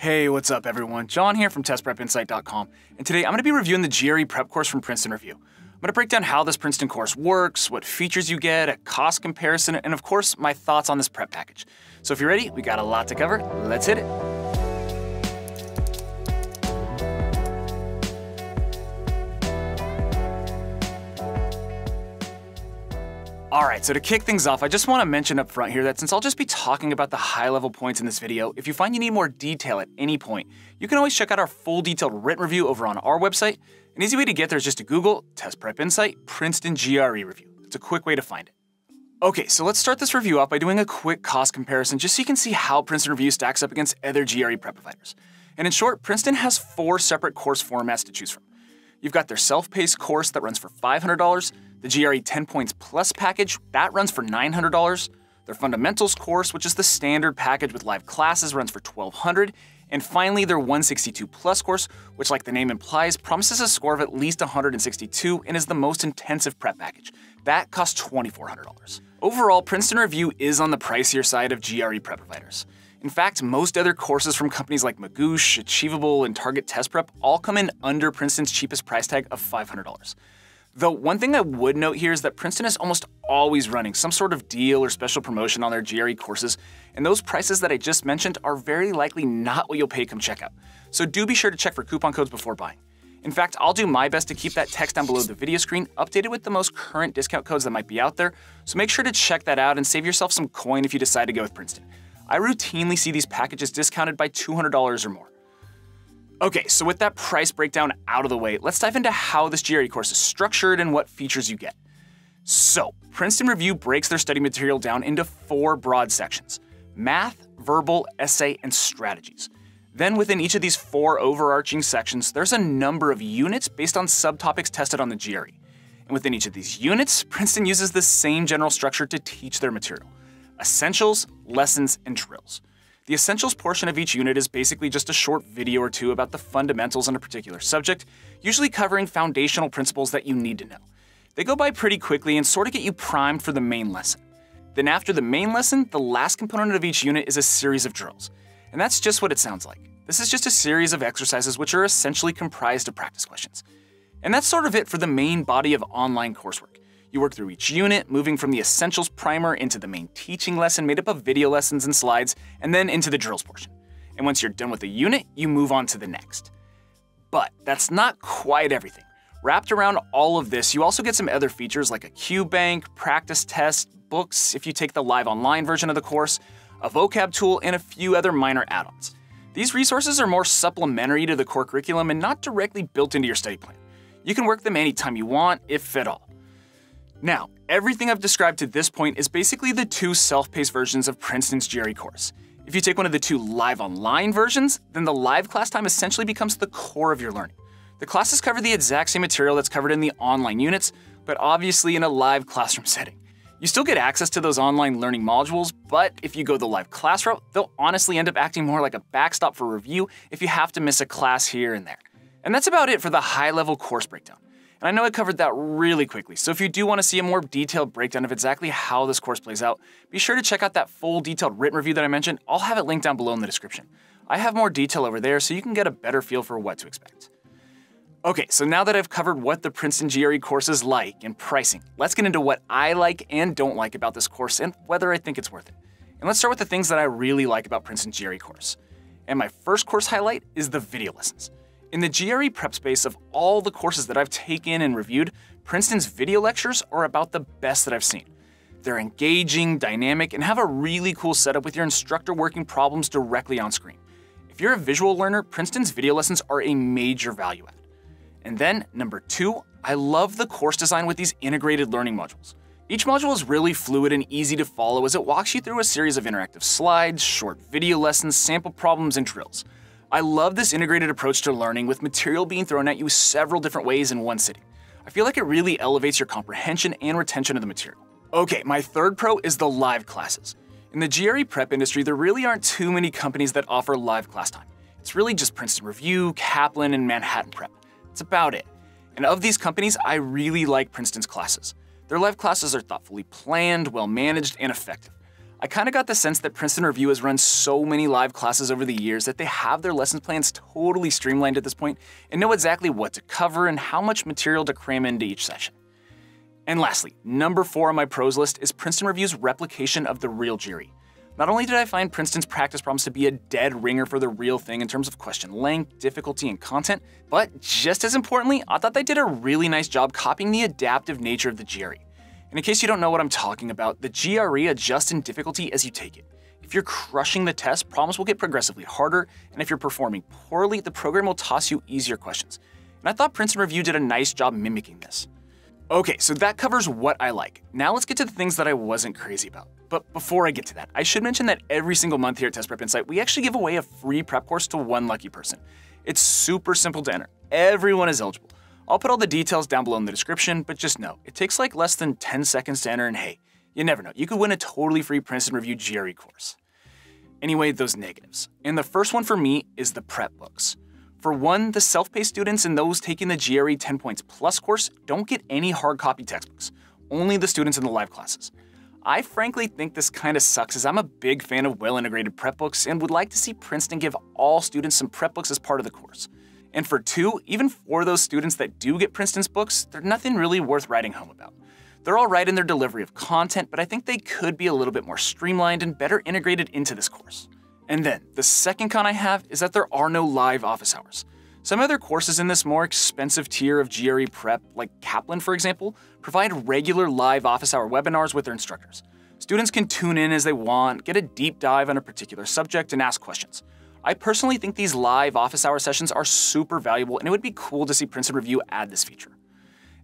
Hey, what's up everyone? John here from testprepinsight.com, and today I'm going to be reviewing the GRE prep course from Princeton Review. I'm going to break down how this Princeton course works, what features you get, a cost comparison, and of course, my thoughts on this prep package. So if you're ready, we got a lot to cover. Let's hit it. All right, so to kick things off, I just want to mention up front here that since I'll just be talking about the high-level points in this video, if you find you need more detail at any point, you can always check out our full detailed written review over on our website. An easy way to get there is just to Google Test Prep Insight Princeton GRE Review. It's a quick way to find it. Okay, so let's start this review off by doing a quick cost comparison just so you can see how Princeton Review stacks up against other GRE prep providers. And in short, Princeton has 4 separate course formats to choose from. You've got their self-paced course that runs for $500, the GRE 10 points plus package, that runs for $900, their fundamentals course, which is the standard package with live classes, runs for $1,200, and finally their 162 plus course, which like the name implies, promises a score of at least 162 and is the most intensive prep package. That costs $2,400. Overall, Princeton Review is on the pricier side of GRE prep providers. In fact, most other courses from companies like Magoosh, Achievable, and Target Test Prep all come in under Princeton's cheapest price tag of $500. Though one thing I would note here is that Princeton is almost always running some sort of deal or special promotion on their GRE courses, and those prices that I just mentioned are very likely not what you'll pay come checkout. So do be sure to check for coupon codes before buying. In fact, I'll do my best to keep that text down below the video screen updated with the most current discount codes that might be out there, so make sure to check that out and save yourself some coin if you decide to go with Princeton. I routinely see these packages discounted by $200 or more. Okay, so with that price breakdown out of the way, let's dive into how this GRE course is structured and what features you get. So, Princeton Review breaks their study material down into 4 broad sections: math, verbal, essay, and strategies. Then within each of these 4 overarching sections, there's a number of units based on subtopics tested on the GRE. And within each of these units, Princeton uses the same general structure to teach their material: essentials, lessons, and drills. The essentials portion of each unit is basically just a short video or two about the fundamentals in a particular subject, usually covering foundational principles that you need to know. They go by pretty quickly and sort of get you primed for the main lesson. Then after the main lesson, the last component of each unit is a series of drills. And that's just what it sounds like. This is just a series of exercises which are essentially comprised of practice questions. And that's sort of it for the main body of online coursework. You work through each unit, moving from the essentials primer into the main teaching lesson made up of video lessons and slides, and then into the drills portion. And once you're done with the unit, you move on to the next. But that's not quite everything. Wrapped around all of this, you also get some other features like a cue bank, practice test, books if you take the live online version of the course, a vocab tool, and a few other minor add-ons. These resources are more supplementary to the core curriculum and not directly built into your study plan. You can work them anytime you want, if at all. Now, everything I've described to this point is basically the 2 self-paced versions of Princeton's GRE course. If you take one of the 2 live online versions, then the live class time essentially becomes the core of your learning. The classes cover the exact same material that's covered in the online units, but obviously in a live classroom setting. You still get access to those online learning modules, but if you go the live class route, they'll honestly end up acting more like a backstop for review if you have to miss a class here and there. And that's about it for the high-level course breakdown. And I know I covered that really quickly, so if you do want to see a more detailed breakdown of exactly how this course plays out, be sure to check out that full detailed written review that I mentioned. I'll have it linked down below in the description. I have more detail over there so you can get a better feel for what to expect. Okay, so now that I've covered what the Princeton GRE course is like and pricing, let's get into what I like and don't like about this course and whether I think it's worth it. And let's start with the things that I really like about Princeton's GRE course. And my first course highlight is the video lessons. In the GRE prep space, of all the courses that I've taken and reviewed, Princeton's video lectures are about the best that I've seen. They're engaging, dynamic, and have a really cool setup with your instructor working problems directly on screen. If you're a visual learner, Princeton's video lessons are a major value add. And then, number 2, I love the course design with these integrated learning modules. Each module is really fluid and easy to follow as it walks you through a series of interactive slides, short video lessons, sample problems, and drills. I love this integrated approach to learning with material being thrown at you several different ways in one sitting. I feel like it really elevates your comprehension and retention of the material. Okay, my third pro is the live classes. In the GRE prep industry, there really aren't too many companies that offer live class time. It's really just Princeton Review, Kaplan, and Manhattan Prep. That's about it. And of these companies, I really like Princeton's classes. Their live classes are thoughtfully planned, well managed, and effective. I kind of got the sense that Princeton Review has run so many live classes over the years that they have their lesson plans totally streamlined at this point and know exactly what to cover and how much material to cram into each session. And lastly, number 4 on my pros list is Princeton Review's replication of the real GRE. Not only did I find Princeton's practice problems to be a dead ringer for the real thing in terms of question length, difficulty, and content, but just as importantly, I thought they did a really nice job copying the adaptive nature of the GRE. And in case you don't know what I'm talking about, the GRE adjusts in difficulty as you take it. If you're crushing the test, problems will get progressively harder, and if you're performing poorly, the program will toss you easier questions. And I thought Princeton Review did a nice job mimicking this. Okay, so that covers what I like. Now let's get to the things that I wasn't crazy about. But before I get to that, I should mention that every single month here at Test Prep Insight, we actually give away a free prep course to one lucky person. It's super simple to enter. Everyone is eligible. I'll put all the details down below in the description, but just know, it takes like less than 10 seconds to enter, and hey, you never know, you could win a totally free Princeton Review GRE course. Anyway, those negatives. And the first one for me is the prep books. For one, the self-paced students and those taking the GRE 10 points plus course don't get any hard copy textbooks, only the students in the live classes. I frankly think this kind of sucks as I'm a big fan of well-integrated prep books and would like to see Princeton give all students some prep books as part of the course. And for two, even for those students that do get Princeton's books, they're nothing really worth writing home about. They're all right in their delivery of content, but I think they could be a little bit more streamlined and better integrated into this course. And then, the second con I have is that there are no live office hours. Some other courses in this more expensive tier of GRE prep, like Kaplan for example, provide regular live office hour webinars with their instructors. Students can tune in as they want, get a deep dive on a particular subject, and ask questions. I personally think these live office hour sessions are super valuable, and it would be cool to see Princeton Review add this feature.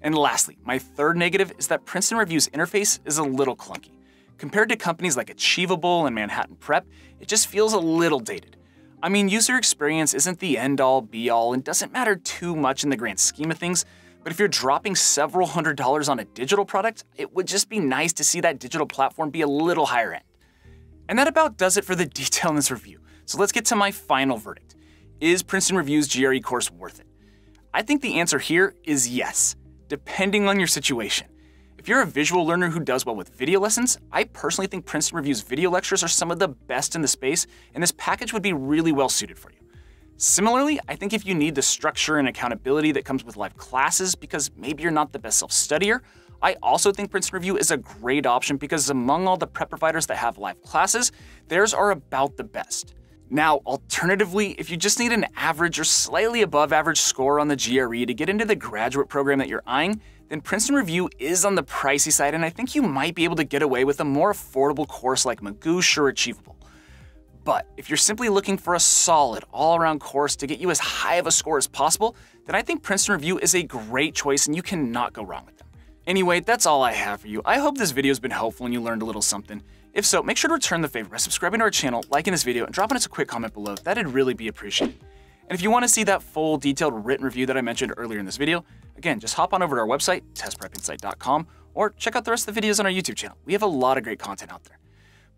And lastly, my third negative is that Princeton Review's interface is a little clunky. Compared to companies like Achievable and Manhattan Prep, it just feels a little dated. I mean, user experience isn't the end-all be-all and doesn't matter too much in the grand scheme of things, but if you're dropping several $100s on a digital product, it would just be nice to see that digital platform be a little higher end. And that about does it for the detail in this review. So let's get to my final verdict. Is Princeton Review's GRE course worth it? I think the answer here is yes, depending on your situation. If you're a visual learner who does well with video lessons, I personally think Princeton Review's video lectures are some of the best in the space, and this package would be really well suited for you. Similarly, I think if you need the structure and accountability that comes with live classes because maybe you're not the best self-studier, I also think Princeton Review is a great option because among all the prep providers that have live classes, theirs are about the best. Now, alternatively, if you just need an average or slightly above average score on the GRE to get into the graduate program that you're eyeing, then Princeton Review is on the pricey side, and I think you might be able to get away with a more affordable course like Magoosh or Achievable. But if you're simply looking for a solid, all-around course to get you as high of a score as possible, then I think Princeton Review is a great choice, and you cannot go wrong with them. Anyway, that's all I have for you. I hope this video's been helpful and you learned a little something. If so, make sure to return the favor by subscribing to our channel, liking this video, and dropping us a quick comment below. That'd really be appreciated. And if you want to see that full, detailed written review that I mentioned earlier in this video, again, just hop on over to our website, testprepinsight.com, or check out the rest of the videos on our YouTube channel. We have a lot of great content out there.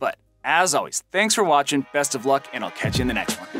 But as always, thanks for watching, best of luck, and I'll catch you in the next one.